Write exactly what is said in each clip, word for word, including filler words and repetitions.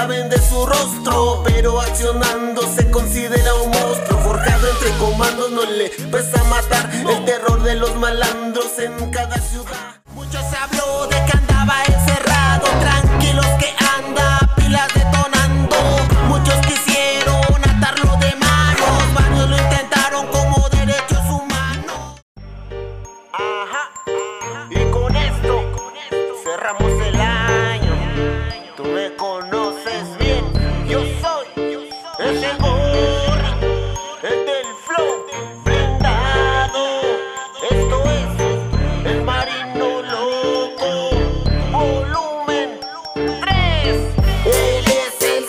saben de su rostro, pero accionando se considera un monstruo. Forjado entre comandos, no le pesa matar. El terror de los malandros en cada ciudad. Muchos habló de que andaba encerrado, tranquilos que anda, pilas detonando. Muchos quisieron atarlo de manos, varios lo intentaron como derechos humanos. Ajá, ajá. Y con esto, con esto cerramos el año. Tú me conoces bien, yo soy, yo soy el Señor, el del flow blindado. Esto es el marino loco, volumen tres. Él es el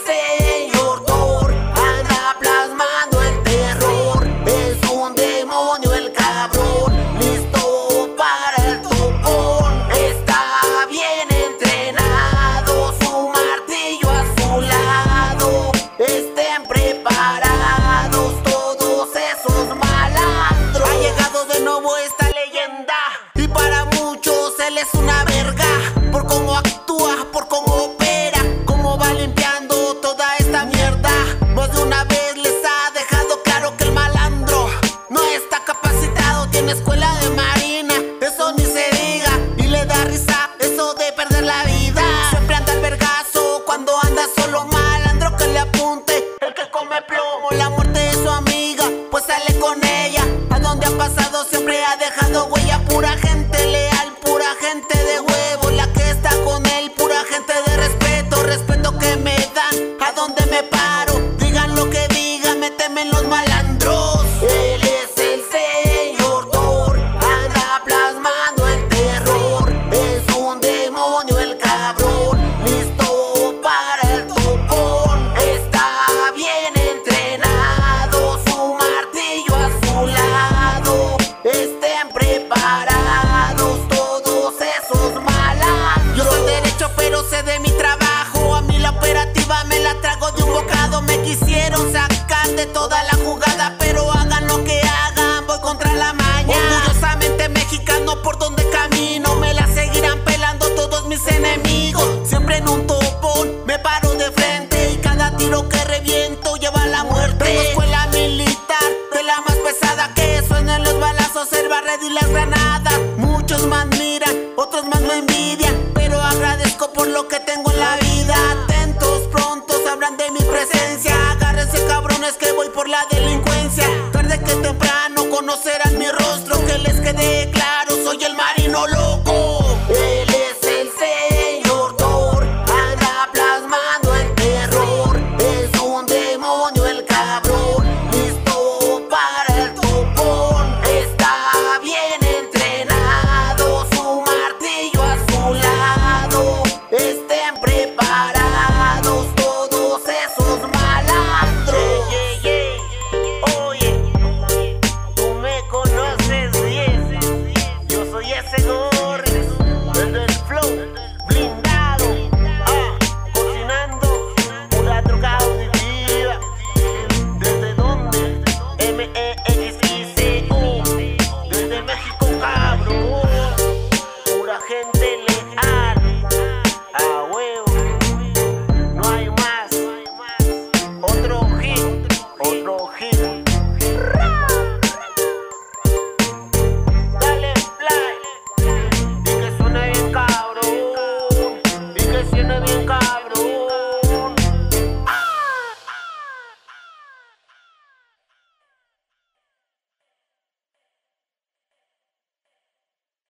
Señor Thor, anda plasmando el terror. Es un demonio el cabrón, listo para el topón. Está bien entrenado, su martillo a su lado. Estén preparados todos esos malandros. Ha llegado de nuevo esta leyenda, y para muchos él es una verga. Por cómo actúa, por cómo opera, cómo va limpiando toda esta mierda. Más de una vez les ha dejado claro que el malandro no está capacitado, tiene escuela de marina, eso ni se diga. Y le da risa eso de perder la vida. Siempre anda el vergazo cuando anda solo, malandro que le apunte. El que come plomo, la muerte de su amiga, pues sale con ella. A donde ha pasado siempre ha dejado huella. Pura gente leal, pura gente de huevo, la que está con él, pura gente de respeto. Respeto que me dan, a donde me paro, digan lo que digan, me temen los malandros. Él es el Señor Thor, anda plasmando el terror. Es un demonio el cabrón, listo para el topón. Está bien entrenado, su martillo a su lado. Estén preparados todos esos malandros. Yo soy derecho pero sé de mi trabajo, a mí la operativa me la trago de un bocado. Me quisieron sacar de toda la jugada, pero hagan lo que hagan, voy contra la maña. Orgullosamente mexicano por donde camino, me la seguirán pelando todos mis enemigos. Siempre en un topón me paro de frente, y cada tiro que reviento lleva a la muerte. Tengo escuela militar de la más pesada, que suenan los balazos, el barred y las granadas. Muchos más miran, otros más me envidian, pero agradezco por lo que tengo en la vida. Atentos, pronto sabrán de mi presencia. Agárrense cabrones que voy por la delincuencia. Tarde que temprano conocerán mi rostro, que les quede claro, soy el marino loco.